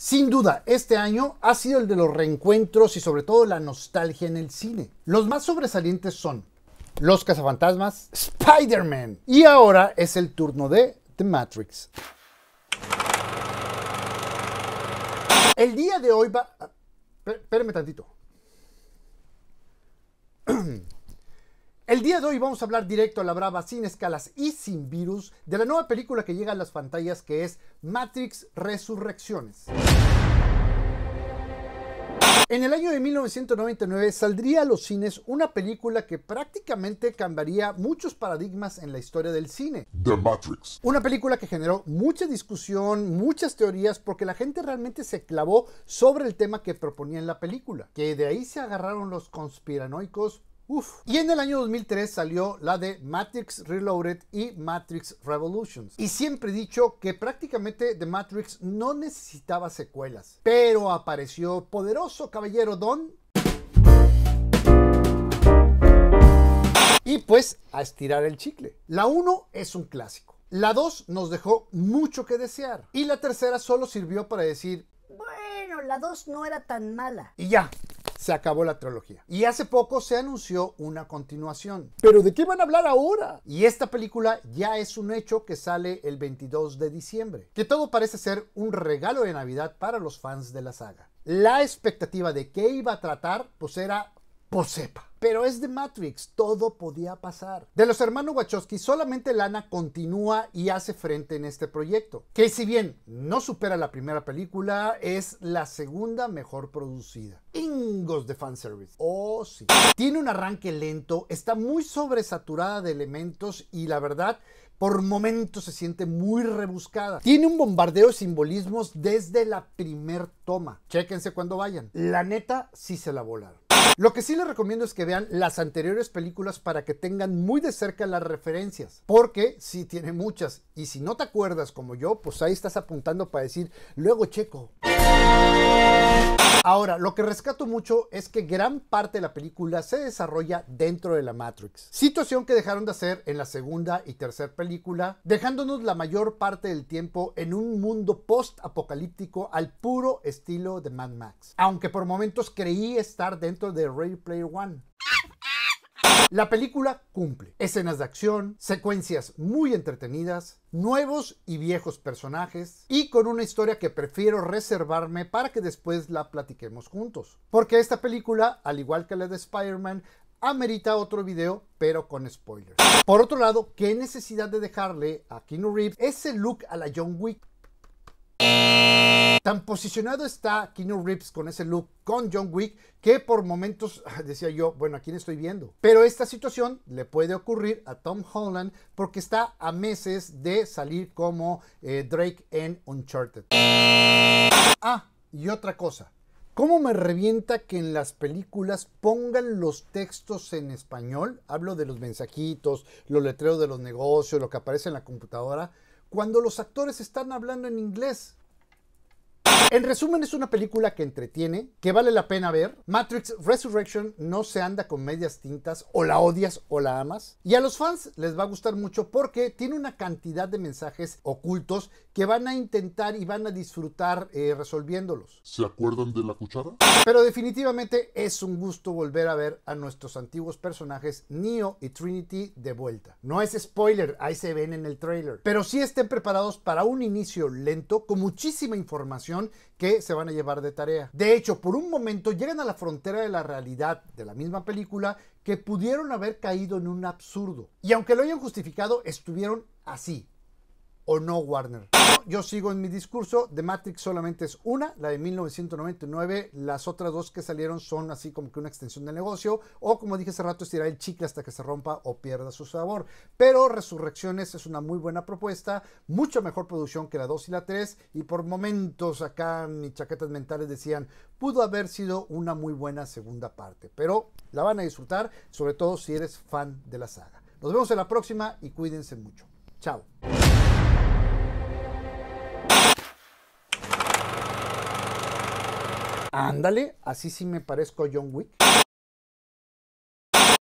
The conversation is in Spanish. Sin duda, este año ha sido el de los reencuentros y sobre todo la nostalgia en el cine. Los más sobresalientes son Los Cazafantasmas, Spider-Man y ahora es el turno de The Matrix. El día de hoy va... Espérenme tantito. El día de hoy vamos a hablar directo a la brava, sin escalas y sin virus, de la nueva película que llega a las pantallas, que es Matrix Resurrecciones. En el año de 1999 saldría a los cines una película que prácticamente cambiaría muchos paradigmas en la historia del cine. The Matrix. Una película que generó mucha discusión, muchas teorías, porque la gente realmente se clavó sobre el tema que proponía en la película. Que de ahí se agarraron los conspiranoicos. Uf. Y en el año 2003 salió la de Matrix Reloaded y Matrix Revolutions. Y siempre he dicho que prácticamente The Matrix no necesitaba secuelas. Pero apareció poderoso caballero Don. Y pues a estirar el chicle. La 1 es un clásico. La 2 nos dejó mucho que desear. Y la tercera solo sirvió para decir, bueno, la 2 no era tan mala. Y ya. Se acabó la trilogía. Y hace poco se anunció una continuación. ¿Pero de qué van a hablar ahora? Y esta película ya es un hecho, que sale el 22 de diciembre. Que todo parece ser un regalo de Navidad para los fans de la saga. La expectativa de qué iba a tratar, pues era... Posepa. Pero es The Matrix, todo podía pasar. De los hermanos Wachowski, solamente Lana continúa y hace frente en este proyecto. Que si bien no supera la primera película, es la segunda mejor producida. Ingos de fanservice. Oh sí. Tiene un arranque lento, está muy sobresaturada de elementos y la verdad... por momentos se siente muy rebuscada. Tiene un bombardeo de simbolismos desde la primer toma. Chéquense cuando vayan. La neta, sí se la volaron. Lo que sí les recomiendo es que vean las anteriores películas para que tengan muy de cerca las referencias. Porque sí tiene muchas. Y si no te acuerdas como yo, pues ahí estás apuntando para decir, luego checo. Ahora, lo que rescato mucho es que gran parte de la película se desarrolla dentro de la Matrix. Situación que dejaron de hacer en la segunda y tercera película, dejándonos la mayor parte del tiempo en un mundo post-apocalíptico al puro estilo de Mad Max. Aunque por momentos creí estar dentro de Ready Player One. La película cumple escenas de acción, secuencias muy entretenidas, nuevos y viejos personajes y con una historia que prefiero reservarme para que después la platiquemos juntos. Porque esta película, al igual que la de Spider-Man, amerita otro video, pero con spoilers. Por otro lado, qué necesidad de dejarle a Keanu Reeves ese look a la John Wick. Tan posicionado está Keanu Reeves con ese look con John Wick que por momentos decía yo, bueno, ¿a quién estoy viendo? Pero esta situación le puede ocurrir a Tom Holland porque está a meses de salir como Drake en Uncharted. Ah, y otra cosa. ¿Cómo me revienta que en las películas pongan los textos en español? Hablo de los mensajitos, los letreros de los negocios, lo que aparece en la computadora, cuando los actores están hablando en inglés. En resumen, es una película que entretiene, que vale la pena ver. Matrix Resurrection no se anda con medias tintas, o la odias o la amas. Y a los fans les va a gustar mucho porque tiene una cantidad de mensajes ocultos que van a intentar y van a disfrutar resolviéndolos. ¿Se acuerdan de la cuchara? Pero definitivamente es un gusto volver a ver a nuestros antiguos personajes Neo y Trinity de vuelta. No es spoiler, ahí se ven en el trailer. Pero sí estén preparados para un inicio lento con muchísima información que se van a llevar de tarea. De hecho, por un momento llegan a la frontera de la realidad de la misma película que pudieron haber caído en un absurdo. Y aunque lo hayan justificado, estuvieron así. ¿O no, Warner? Yo sigo en mi discurso, The Matrix solamente es una, la de 1999, las otras dos que salieron son así como que una extensión del negocio, o como dije hace rato, estirar el chicle hasta que se rompa o pierda su sabor. Pero Resurrecciones es una muy buena propuesta, mucha mejor producción que la 2 y la 3, y por momentos acá mis chaquetas mentales decían, pudo haber sido una muy buena segunda parte, pero la van a disfrutar, sobre todo si eres fan de la saga. Nos vemos en la próxima y cuídense mucho. Chao. Ándale, así sí me parezco a John Wick.